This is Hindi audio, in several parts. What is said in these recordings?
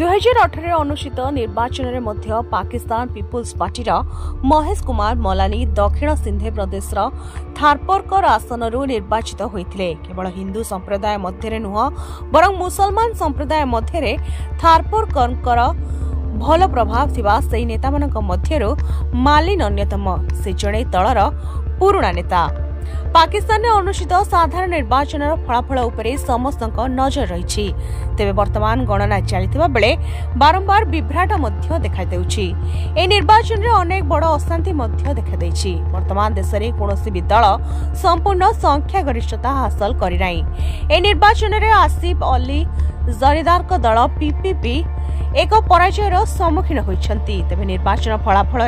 2018 अनुष्ठित निर्वाचन में पाकिस्तान पीपुल्स पार्टी महेश कुमार मलानी दक्षिण सिंधे प्रदेश थारपरकर आसन निर्वाचित होते। केवल हिंदू संप्रदाय मध्य नुह बर मुसलमान संप्रदाय मध्य थारपरकर भल प्रभाव थिबा सेही नेता मध्यरु मालिन अन्यतम। से जड़े दलर पुराणा नेता। पाकिस्तान में अनुष्ठित साधारण निर्वाचन फलाफल उपरे समस्त नजर रही। तेरे बर्तमान गणना चलता बेले बारंबार विभ्राट देखा निर्वाचन में अनेक बड़ अशांति देखा। बर्तमान देश में कौन भी दल संपूर्ण संख्यागरिष्ठता हासिल करना। ए निर्वाचन में आसिफ अली जरदार दल पीपीपी एक पराजयर सम्मुखीन होती। तेरे निर्वाचन फलाफल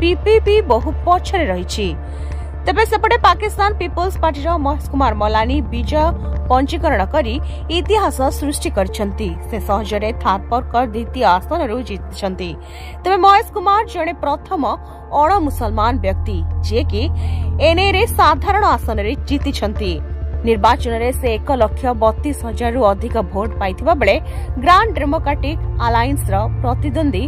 पीपीपी बहु पछरे रही। तेबे सेपटे पाकिस्तान पीपुल्स पार्टी महेश कुमार मलानी विजय पंजीकरण करी इतिहास सृष्टि करछंती। से सहजरे थारपरकर द्वितीय आसन जीतछंती। तेबे महेश कुमार जने प्रथम अण मुसलमान व्यक्ति जे कि एनए रे साधारण आसन रे जीतिछंती। निर्वाचन रे से 1,32,000 रु अधिक भोट पाइथिबा बेले ग्रांड डेमोक्रेटिक अलायंस रो प्रतिद्वंदी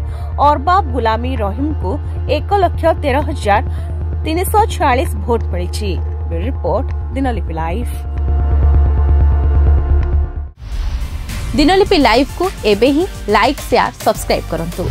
अरबाब गुलामी रहीम को 1,13,346 भोट पड़ी। Report Dinalipi live. Dinalipi live को एबे ही लाइक शेयर सब्सक्राइब करंतु।